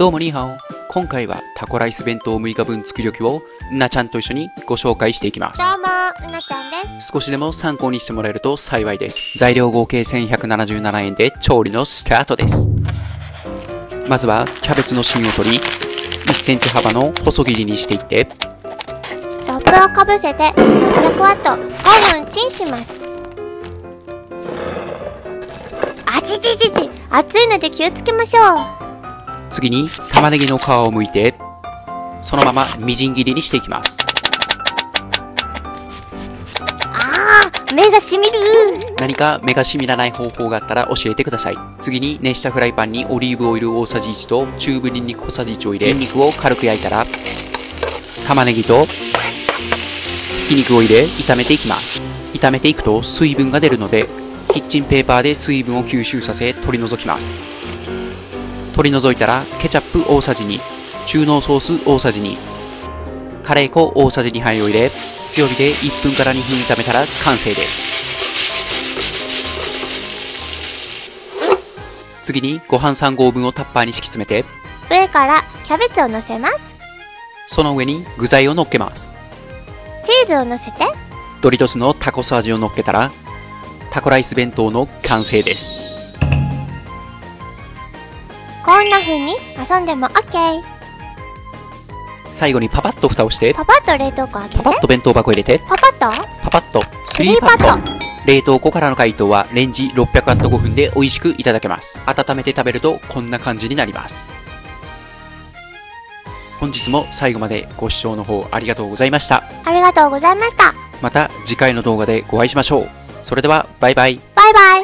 どうもニーハオ。今回はタコライス弁当6日分作り置きをうなちゃんと一緒にご紹介していきます。どうもうなちゃんです。少しでも参考にしてもらえると幸いです。材料合計1177円で調理のスタートです。まずはキャベツの芯を取り1センチ幅の細切りにしていって、ラップをかぶせて6ワット5分チンします。あちちちち、熱いので気をつけましょう。次に玉ねぎの皮を剥いて、そのままみじん切りにしていきます。あー、目がしみる。何か目がしみらない方法があったら教えてください。次に熱したフライパンにオリーブオイル大さじ1と中ぶりに小さじ1を入れ、肉を軽く焼いたら玉ねぎとひき肉を入れ炒めていきます。炒めていくと水分が出るので、キッチンペーパーで水分を吸収させ取り除きます。取り除いたら、ケチャップ大さじ2、中濃ソース大さじ2、カレー粉大さじ2杯を入れ、強火で1分から2分炒めたら完成です。次にご飯3合分をタッパーに敷き詰めて、上からキャベツをのせます。その上に具材をのっけます。チーズをのせて、ドリトスのタコス味をのっけたら、タコライス弁当の完成です。こんな風に遊んでも OK。 最後にパパッと蓋をして、パパッと冷凍庫開けて、パパッと弁当箱入れて、パパッと3パット。冷凍庫からの解凍はレンジ600ワット5分で美味しくいただけます。温めて食べるとこんな感じになります。本日も最後までご視聴の方ありがとうございました。ありがとうございました。また次回の動画でご会いしましょう。それではバイバイ。バイバイ。